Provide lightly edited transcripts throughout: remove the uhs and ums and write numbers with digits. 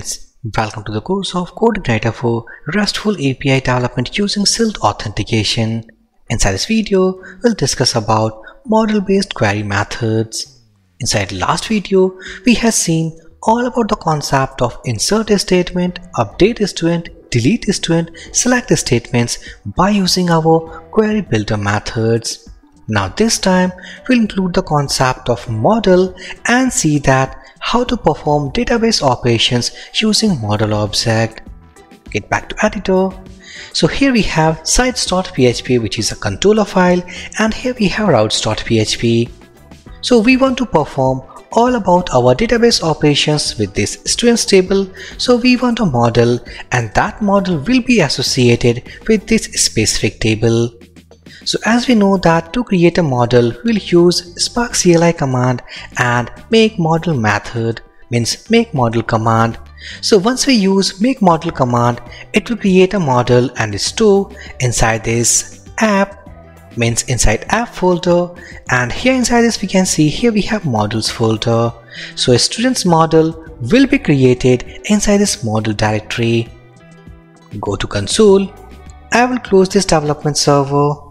Friends, welcome to the course of CodeIgniter for RESTful API development using Shield authentication. Inside this video, we'll discuss about model-based query methods. Inside last video, we have seen all about the concept of insert a statement, update a student, delete a student, select the statements by using our query builder methods. Now this time, we'll include the concept of model and see that how to perform database operations using model object. Get back to editor. So here we have sites.php, which is a controller file, and here we have routes.php. So we want to perform all about our database operations with this students table. So we want a model, and that model will be associated with this specific table. So as we know that to create a model, we'll use Spark CLI command and make model method, means make model command. So once we use make model command, it will create a model and store inside this app, means inside app folder. And here inside this we can see here we have models folder. So a student's model will be created inside this model directory. Go to console. I will close this development server.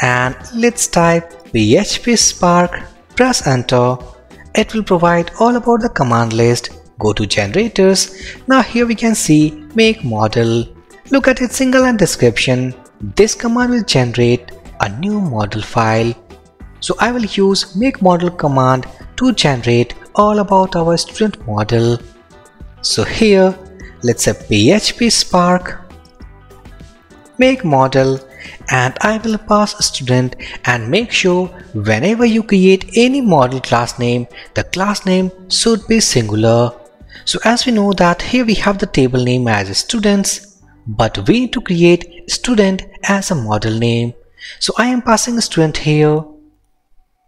And let's type php spark, press enter. It will provide all about the command list. Go to generators. Now here we can see make model. Look at its single line description. This command will generate a new model file. So I will use make model command to generate all about our student model. So here let's say php spark make model, and I will pass student, and make sure whenever you create any model class name, the class name should be singular. So as we know that here we have the table name as students, but we need to create student as a model name. So I am passing a student here,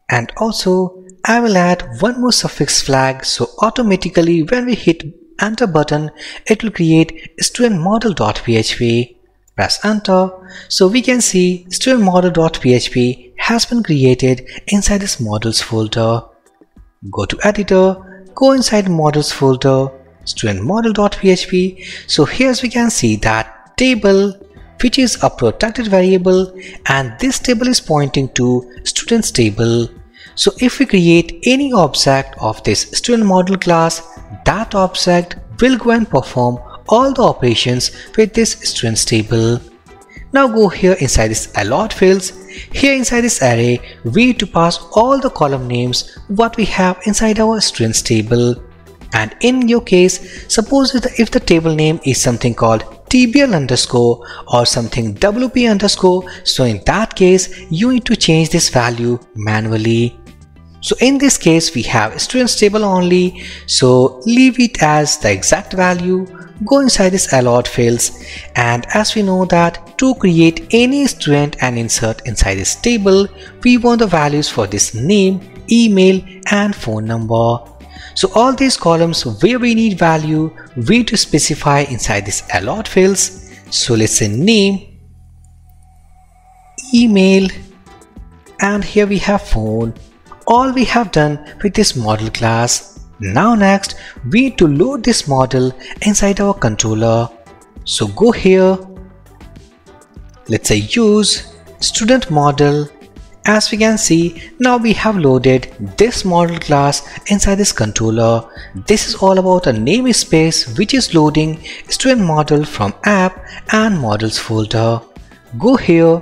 and also I will add one more suffix flag. So automatically when we hit enter button, it will create StudentModel.php. Press enter. So we can see StudentModel.php has been created inside this models folder. Go to editor, go inside models folder, StudentModel.php. So here we can see that table, which is a protected variable, and this table is pointing to students table. So if we create any object of this student model class, that object will go and perform all the operations with this students table. Now go here inside this allowed fields. Here inside this array, we need to pass all the column names what we have inside our students table. And in your case, suppose if the table name is something called tbl underscore or something wp underscore, so in that case you need to change this value manually. So in this case we have students table only, so leave it as the exact value. Go inside this allowed fields, and as we know that to create any student and insert inside this table, we want the values for this name, email and phone number. So all these columns where we need value, we need to specify inside this allowed fields. So let's say name, email, and here we have phone. All we have done with this model class. Now next we need to load this model inside our controller. So go here, let's say use student model. As we can see, now we have loaded this model class inside this controller. This is all about a namespace which is loading student model from app and models folder. Go here.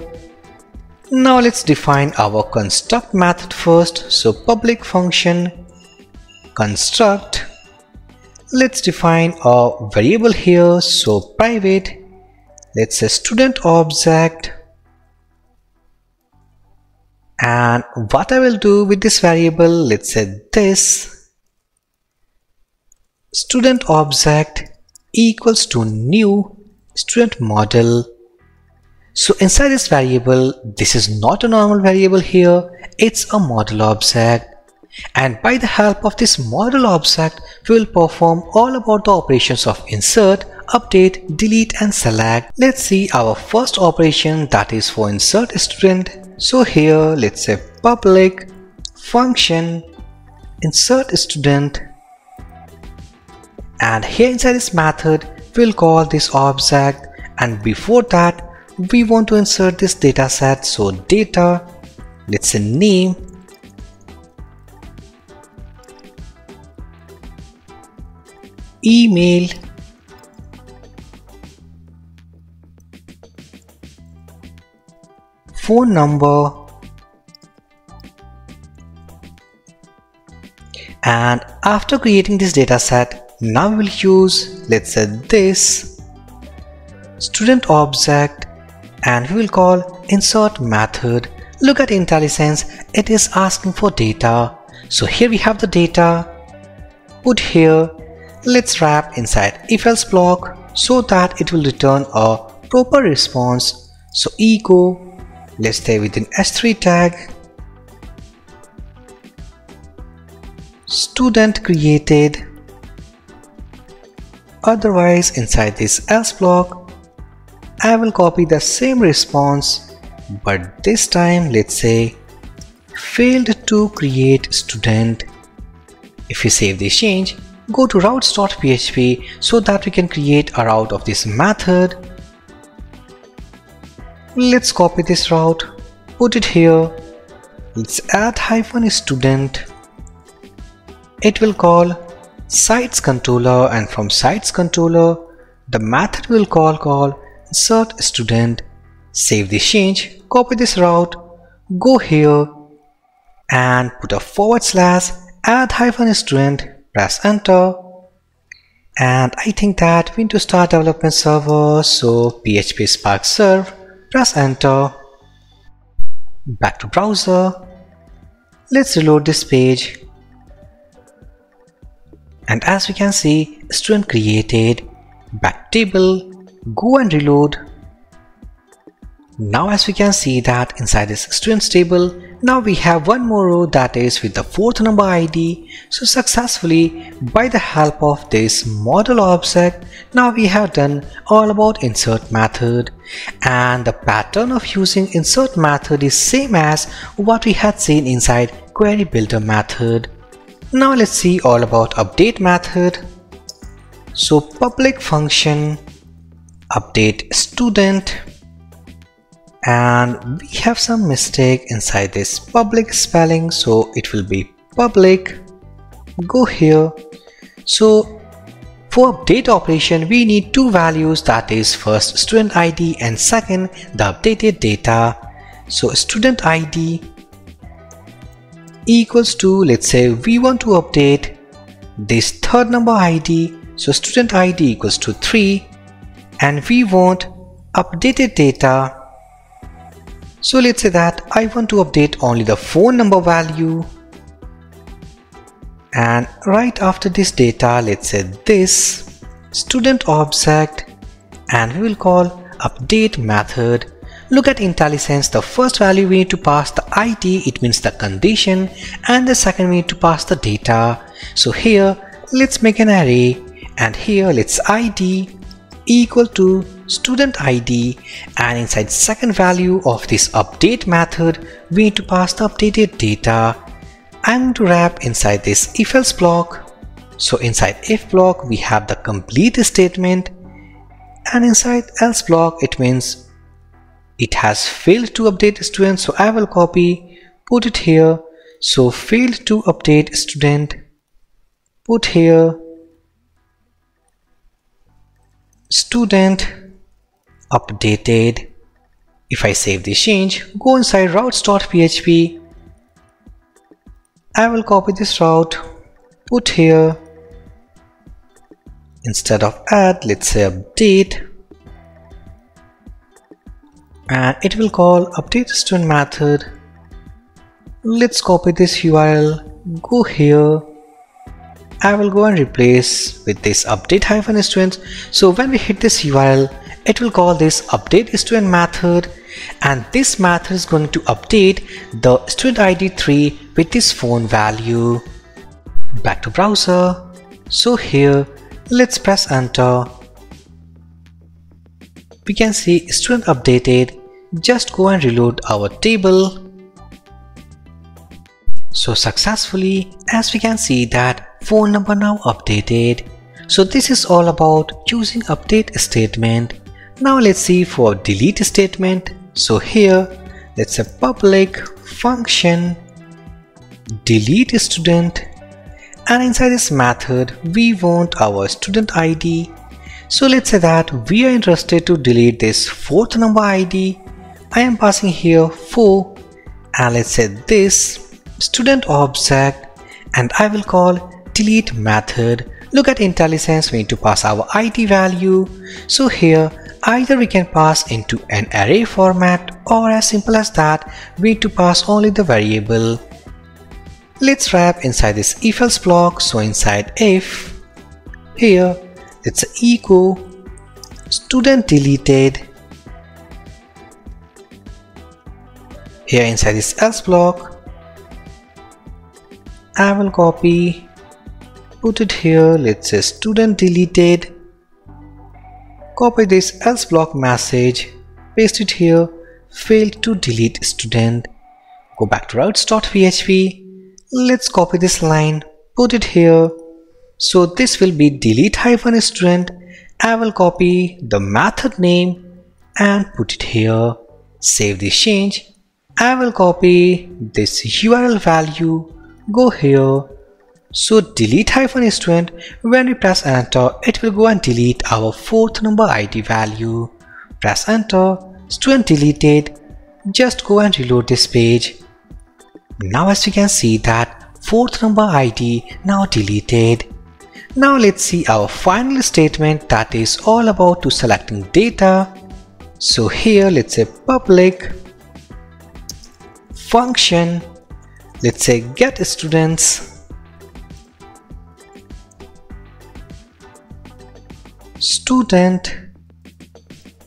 Now let's define our construct method first. So public function construct. Let's define a variable here, so private. Let's say student object, and what I will do with this variable, let's say this student object equals to new student model. So inside this variable, this is not a normal variable here, it's a model object. And by the help of this model object, we will perform all about the operations of insert, update, delete and select. Let's see our first operation, that is for insert student. So here let's say public function insert student, And here inside this method we'll call this object, and before that we want to insert this data set. So data, let's say name, email, phone number, and after creating this data set, now we'll use, let's say, this student object, and we will call insert method. Look at IntelliSense, it is asking for data. So here we have the data, put here, let's wrap inside if else block so that it will return a proper response. So echo, let's stay within S3 tag, student created, otherwise inside this else block I will copy the same response, but this time let's say failed to create student. If you save this change, go to routes.php so that we can create a route of this method. Let's copy this route, put it here, let's add hyphen student. It will call sitesController, and from sitesController the method will call insert student. Save this change, copy this route, go here and put a / add hyphen student, press enter. And I think that we need to start development server, so PHP Spark serve. Press enter, back to browser, let's reload this page, and as we can see, student created, back table, go and reload. Now as we can see that inside this students table, now we have one more row that is with the 4th number ID. So successfully, by the help of this model object, now we have done all about insert method. And the pattern of using insert method is same as what we had seen inside query builder method. Now let's see all about update method. So public function update student. And we have some mistake inside this public spelling, so it will be public. Go here. So for update operation we need two values, that is first student ID and second the updated data. So student ID equals to, let's say we want to update this 3rd number ID, so student ID equals to 3, and we want updated data. So let's say that I want to update only the phone number value, and right after this data, let's say this student object, and we will call update method. Look at IntelliSense, the first value we need to pass the ID, it means the condition, and the second we need to pass the data. So here let's make an array, and here let's ID equal to student ID, and inside second value of this update method we need to pass the updated data. I'm going to wrap inside this if else block. So inside if block we have the complete statement, and inside else block it means it has failed to update student. So I will copy, put it here, so failed to update student, put here student updated. If I save this change, go inside routes.php, I will copy this route, put here, instead of add let's say update, and it will call update student method. Let's copy this URL, go here, I will go and replace with this update hyphen student. So when we hit this URL, it will call this update student method, and this method is going to update the student ID 3 with this phone value. Back to browser. So here let's press enter. We can see student updated. Just go and reload our table. So successfully, as we can see that phone number now updated. So this is all about choosing update statement. Now let's see for delete statement. So here let's have public function delete student, and inside this method we want our student ID. So let's say that we are interested to delete this fourth number ID. I am passing here 4, and let's say this student object, and I will call delete method. Look at IntelliSense, we need to pass our ID value. So here either we can pass into an array format, or as simple as that, we need to pass only the variable. Let's wrap inside this if else block. So inside if, here it's echo student deleted. Here inside this else block, I will copy, put it here, let's say student deleted. Copy this else block message, paste it here, failed to delete student. Go back to routes.php, let's copy this line, put it here. So this will be delete student. I will copy the method name and put it here. Save this change. I will copy this URL value, go here. So delete student, when we press enter, it will go and delete our fourth number ID value. Press enter, student deleted. Just go and reload this page. Now as you can see that fourth number ID now deleted. Now let's see our final statement that is all about to selecting data. So here let's say public function, let's say get students.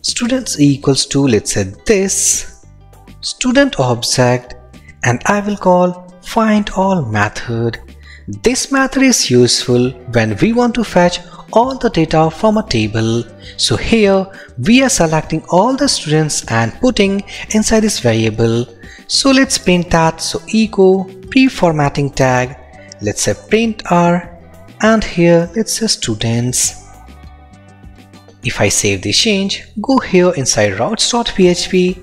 Students equals to, let's say this student object, and I will call findAll method. This method is useful when we want to fetch all the data from a table. So here we are selecting all the students and putting inside this variable. So let's print that. So echo pre-formatting tag, let's say print r, and here let's say students. If I save this change, go here inside routes.php,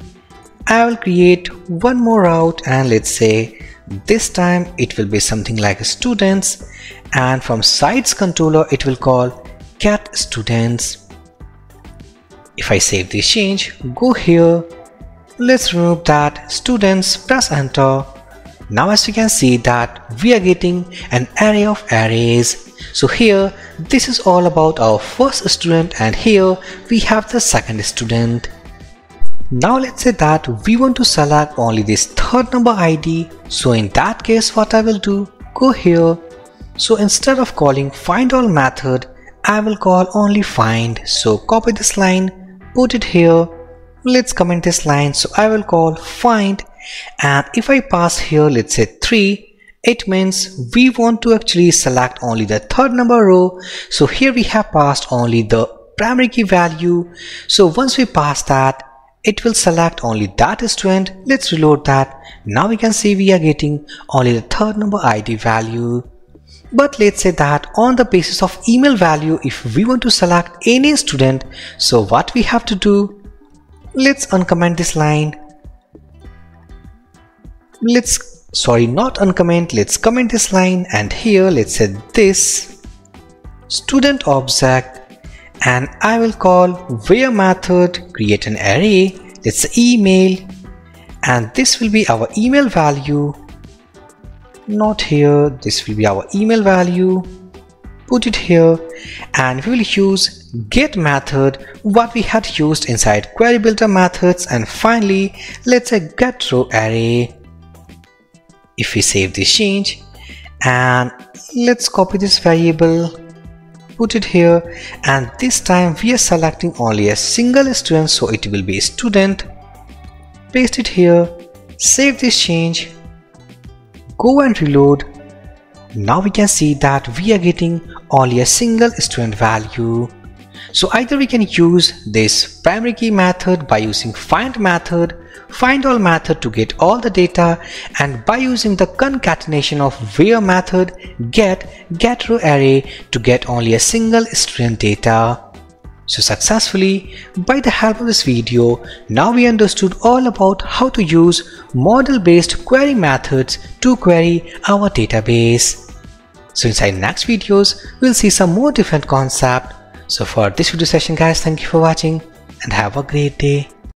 I will create one more route, and let's say this time it will be something like students, and from sitesController it will call get students. If I save this change, go here, let's remove that students, press enter. Now as you can see that we are getting an array of arrays. So here this is all about our first student, and here we have the second student. Now let's say that we want to select only this third number ID. So in that case what I will do, go here. So instead of calling findAll method, I will call only find. So copy this line, put it here, let's comment this line. So I will call find, and if I pass here let's say 3, it means we want to actually select only the third number row. So here we have passed only the primary key value. So once we pass that, it will select only that student. Let's reload that. Now we can see we are getting only the third number ID value. But let's say that on the basis of email value, if we want to select any student, so what we have to do, let's uncomment this line. Let's comment this line, and here let's say this student object, and I will call where method, create an array, let's say email, and this will be our email value. Not here, this will be our email value, put it here, and we will use get method what we had used inside query builder methods, and finally let's say getRowArray. If we save this change, and let's copy this variable, put it here, and this time we are selecting only a single student, so it will be student. Paste it here, save this change, go and reload. Now we can see that we are getting only a single student value. So either we can use this primary key method by using find method, findAll method to get all the data, and by using the concatenation of where method, getRowArray to get only a single student data. So successfully, by the help of this video, now we understood all about how to use model-based query methods to query our database. So inside next videos, we'll see some more different concepts. So for this video session guys, thank you for watching and have a great day.